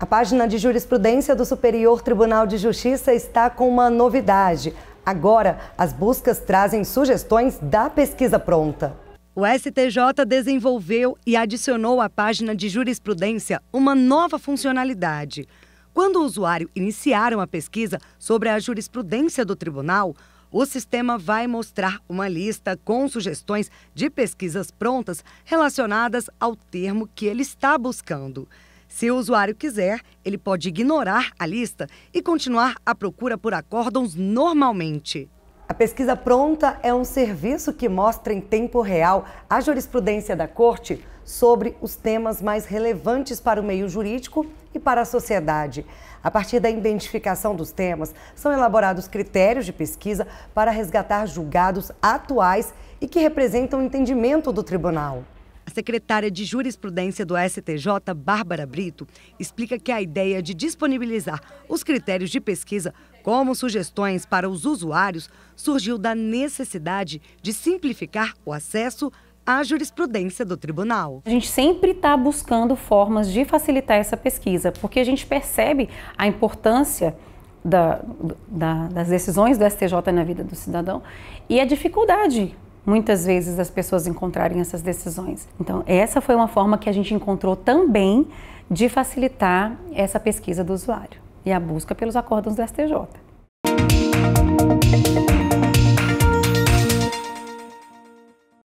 A página de jurisprudência do Superior Tribunal de Justiça está com uma novidade. Agora, as buscas trazem sugestões da pesquisa pronta. O STJ desenvolveu e adicionou à página de jurisprudência uma nova funcionalidade. Quando o usuário iniciar uma pesquisa sobre a jurisprudência do tribunal, o sistema vai mostrar uma lista com sugestões de pesquisas prontas relacionadas ao termo que ele está buscando. Se o usuário quiser, ele pode ignorar a lista e continuar a procura por acórdãos normalmente. A pesquisa pronta é um serviço que mostra em tempo real a jurisprudência da Corte sobre os temas mais relevantes para o meio jurídico e para a sociedade. A partir da identificação dos temas, são elaborados critérios de pesquisa para resgatar julgados atuais e que representam o entendimento do tribunal. A secretária de Jurisprudência do STJ, Bárbara Brito, explica que a ideia de disponibilizar os critérios de pesquisa como sugestões para os usuários surgiu da necessidade de simplificar o acesso à jurisprudência do tribunal. A gente sempre está buscando formas de facilitar essa pesquisa, porque a gente percebe a importância das decisões do STJ na vida do cidadão e a dificuldade muitas vezes as pessoas encontrarem essas decisões. Então, essa foi uma forma que a gente encontrou também de facilitar essa pesquisa do usuário e a busca pelos acórdãos do STJ.